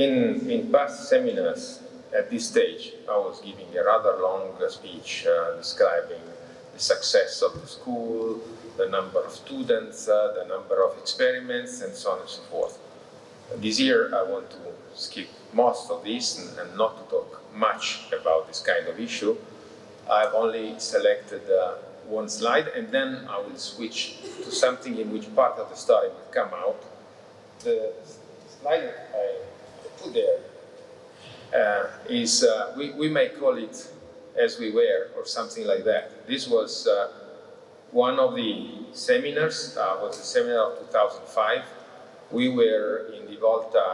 In past seminars, at this stage, I was giving a rather long speech describing the success of the school, the number of students, the number of experiments, and so on and so forth. This year, I want to skip most of this and not to talk much about this kind of issue. I've only selected one slide, and then I will switch to something in which part of the story will come out. The slide I put there is, we may call it As We Were, or something like that. This was one of the seminars, was the seminar of 2005. We were in the Volta,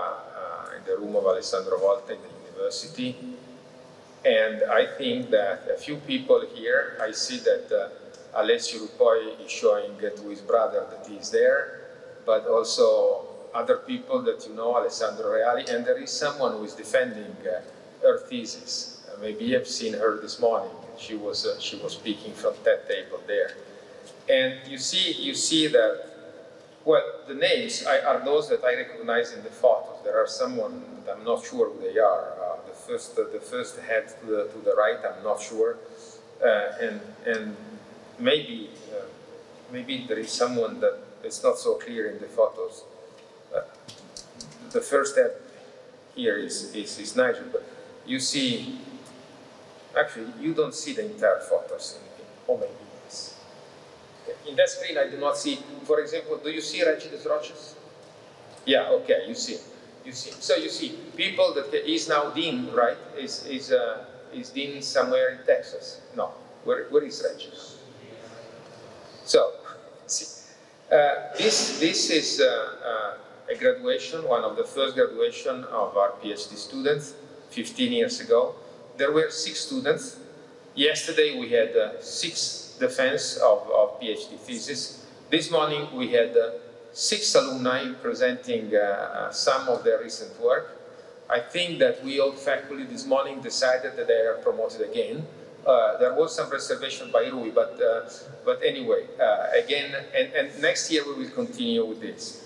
in the room of Alessandro Volta in the university. And I think that a few people here, I see that Alessio Lupoi is showing to his brother that he is there, but also other people that you know, Alessandro Reali, and there is someone who is defending her thesis. Maybe you have seen her this morning. She was speaking from that table there. And you see that, well, the names are those that I recognize in the photos. There are someone that I'm not sure who they are. The first head to the right, I'm not sure, and maybe there is someone that is not so clear in the photos. The first step here is Nigel, but you see, actually, you don't see the entire photos. Oh my goodness. In that screen, I do not see, for example, do you see Regis Rogers? Yeah, okay, you see. So you see, people that is now Dean, right? Is Dean somewhere in Texas? No, where is Regis? So, see, this is, a graduation, one of the first graduation of our PhD students 15 years ago. There were 6 students. Yesterday we had 6 defense of PhD thesis. This morning we had 6 alumni presenting some of their recent work. I think that we all faculty this morning decided that they are promoted again. There was some reservation by Rui, but anyway, again, and next year we will continue with this.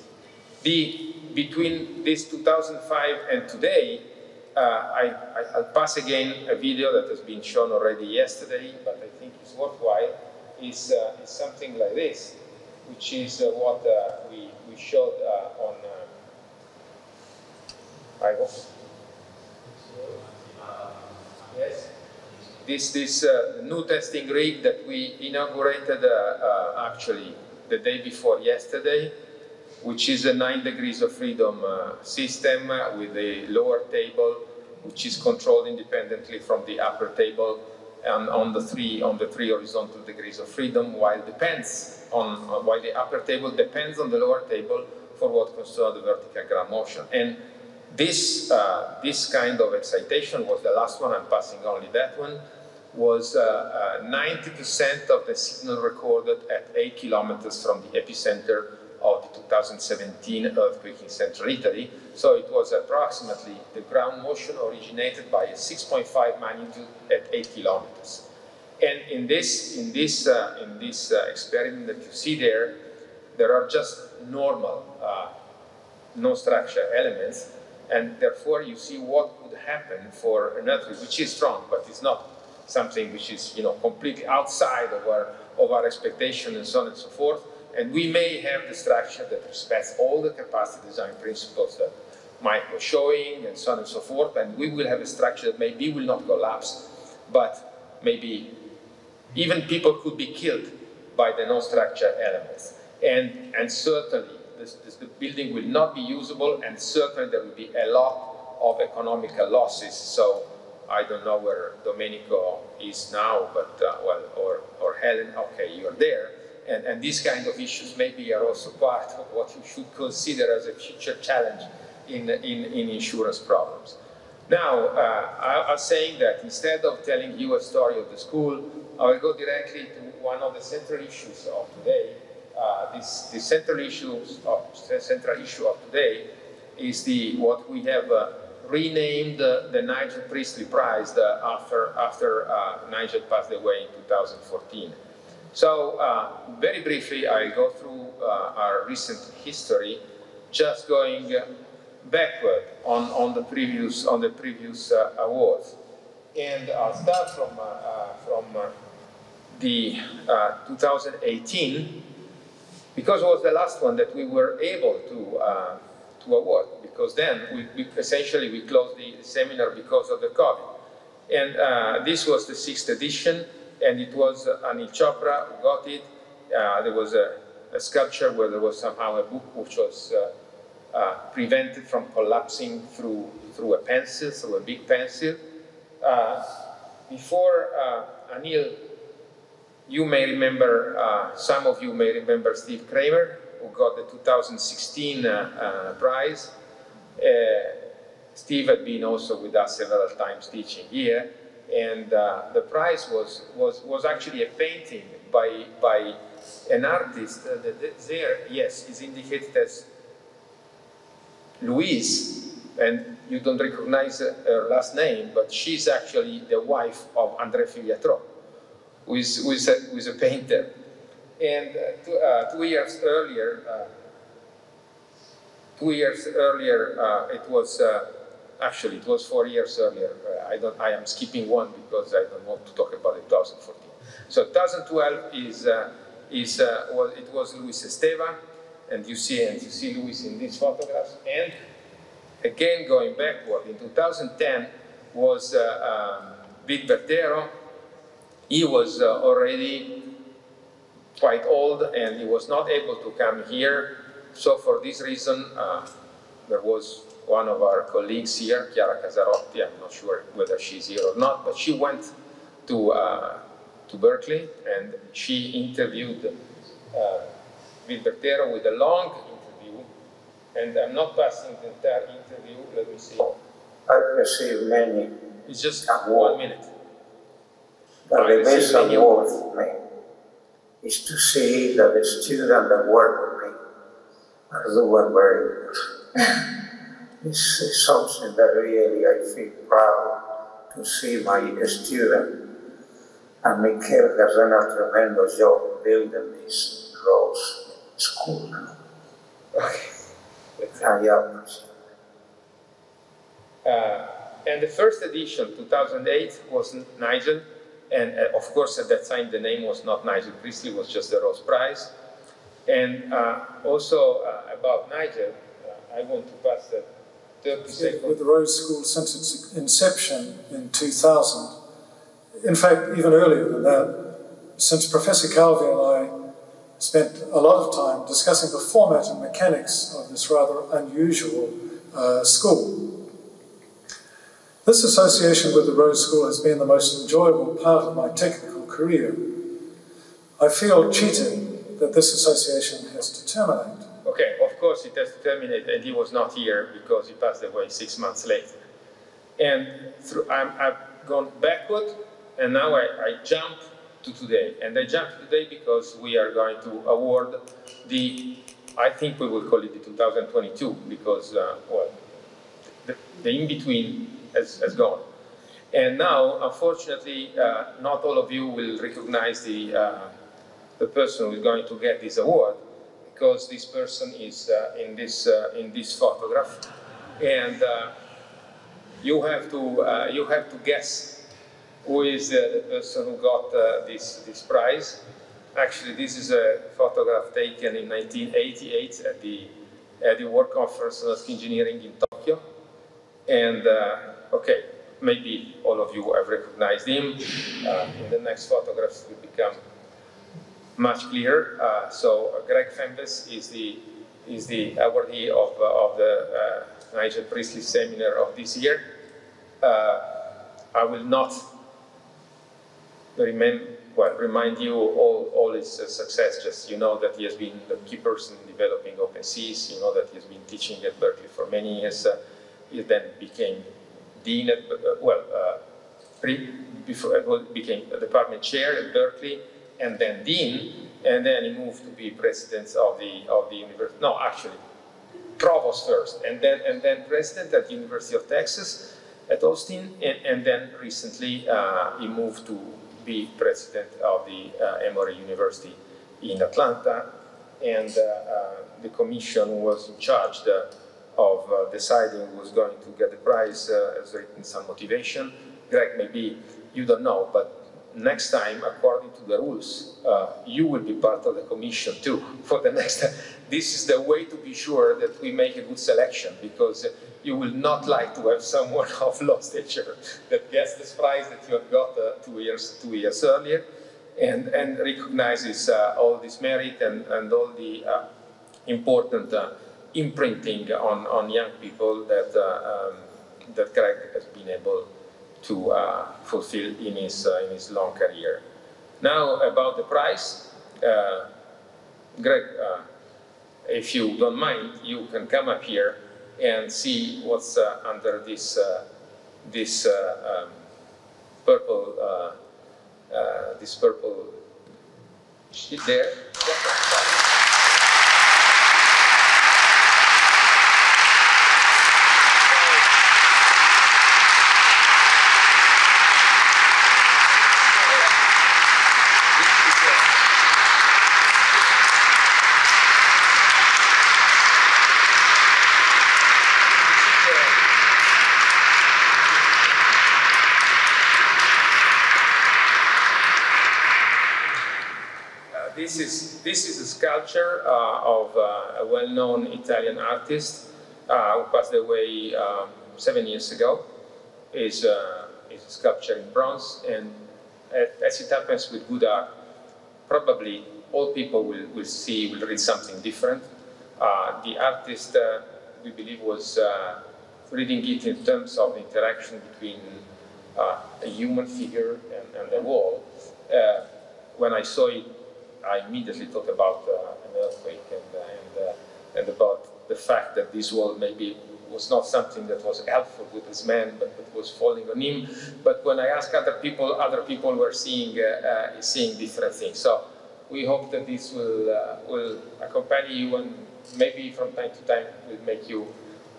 Between this 2005 and today, I'll pass again a video that has been shown already yesterday, but I think it's worthwhile, is something like this, which is what we showed on... I hope. Yes? This new testing rig that we inaugurated actually the day before yesterday, which is a 9 degrees of freedom system with a lower table, which is controlled independently from the upper table, and on the three horizontal degrees of freedom, while the upper table depends on the lower table for what concerns the vertical ground motion. And this kind of excitation was the last one. I'm passing only that one. Was 90% of the signal recorded at 8 kilometers from the epicenter of the 2017 earthquake in central Italy. So it was approximately the ground motion originated by a 6.5 magnitude at 8 kilometers. And in this experiment that you see there, there are just normal, no structure elements, and therefore you see what would happen for an earthquake, which is strong, but it's not something which is, you know, completely outside of our expectation and so on and so forth. And we may have the structure that respects all the capacity design principles that Mike was showing, and so on and so forth, and we will have a structure that maybe will not collapse, but maybe even people could be killed by the non-structure elements. And certainly the building will not be usable, and certainly there will be a lot of economical losses. So I don't know where Domenico is now, but well, or Helen, okay, you're there. And these kind of issues maybe are also part of what you should consider as a future challenge in insurance problems. Now, I'm saying that instead of telling you a story of the school, I will go directly to one of the central issues of today. The central issue of today is what we have renamed the Nigel Priestley Prize after Nigel passed away in 2014. So, very briefly, I'll go through our recent history, just going backward on the previous awards, and I'll start from the 2018, because it was the last one that we were able to award. Because then we essentially closed the seminar because of the COVID, and this was the 6th edition, and it was Anil Chopra who got it. There was a sculpture where there was somehow a book which was prevented from collapsing through a pencil, through a big pencil. Before Anil, you may remember, some of you may remember Steve Kramer, who got the 2016 prize. Steve had been also with us several times teaching here, and the prize was actually a painting by an artist that there, yes, is indicated as Louise, and you don't recognize her last name, but she's actually the wife of Andre Filiatro, who is a painter. And 2 years earlier, it was actually, it was 4 years earlier. I am skipping one because I don't want to talk about it, 2014. So 2012 was Luis Esteva, and you see Luis in these photographs. And again, going backward, in 2010 was Vic Bertero. He was already quite old, and he was not able to come here. So for this reason, there was one of our colleagues here, Chiara Casarotti. I'm not sure whether she's here or not, but she went to Berkeley, and she interviewed Vic Bertero with a long interview. And I'm not passing the entire interview. Let me see. I received many. It's just 1 minute. But the best award for me is to see that the students that work with me are doing very good. This is something that really I feel proud to see my student. And Mikael has done a tremendous job building this Rose School. And the first edition, 2008, was Nigel. And of course, at that time, the name was not Nigel Priestley, it was just the Rose Prize. And about Nigel, I want to pass the 30 seconds. With the Rose School, since its inception in 2000, in fact, even earlier than that, since Professor Calvi and I spent a lot of time discussing the format and mechanics of this rather unusual school. This association with the Rose School has been the most enjoyable part of my technical career. I feel cheated that this association has to terminate. Okay, of course it has to terminate, and he was not here because he passed away 6 months later. And I've gone backward, and now I jump to today. And I jump to today because we are going to award the, I think we will call it the 2022, because, well, the in-between has gone. And now, unfortunately, not all of you will recognize the person who is going to get this award, because this person is in this photograph, and you have to guess who is the person who got this prize. Actually, this is a photograph taken in 1988 at the World Conference of Engineering in Tokyo. And okay, maybe all of you have recognized him. In the next photographs will become much clearer. So Greg Fenves is the awardee of the Nigel Priestley Seminar of this year. I will not remind you all his success. Just you know that he has been the key person in developing open seas. You know that he has been teaching at Berkeley for many years. He then became dean at became a department chair at Berkeley, and then dean, and then he moved to be president of the university. No, actually, provost first, and then president at the University of Texas at Austin, and then recently he moved to be president of the Emory University in Atlanta, and the commission was in charge of deciding who's going to get the prize has written some motivation. Greg, maybe you don't know, but next time, according to the rules, you will be part of the commission too for the next time. This is the way to be sure that we make a good selection, because you will not like to have someone of law stature that gets this prize that you have got two years earlier, and recognizes all this merit and all the important imprinting on young people that that Greg has been able to fulfill in his long career. Now about the prize, Greg, if you don't mind, you can come up here and see what's under this purple this purple sheet there. This is a sculpture of a well-known Italian artist who passed away 7 years ago. It's a sculpture in bronze, and as it happens with good art, probably all people will read something different. The artist, we believe, was reading it in terms of interaction between a human figure and the wall. When I saw it, I immediately thought about an earthquake and about the fact that this wall maybe was not something that was helpful with this man, but it was falling on him. But when I asked other people were seeing seeing different things. So we hope that this will accompany you, and maybe from time to time will make you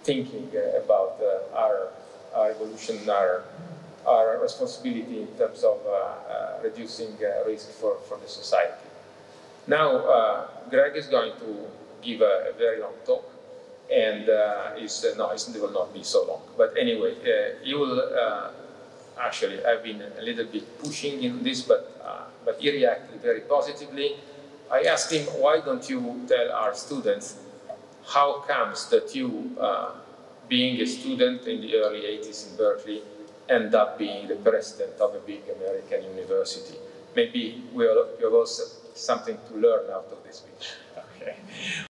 thinking about our evolution, our responsibility in terms of reducing risk for the society. Now, Greg is going to give a very long talk, and it will not be so long. But anyway, you will actually. I've been a little bit pushing in this, but he reacted very positively. I asked him, "Why don't you tell our students how comes that you, being a student in the early '80s in Berkeley, end up being the president of a big American university? Maybe we have also something to learn out of this." Okay.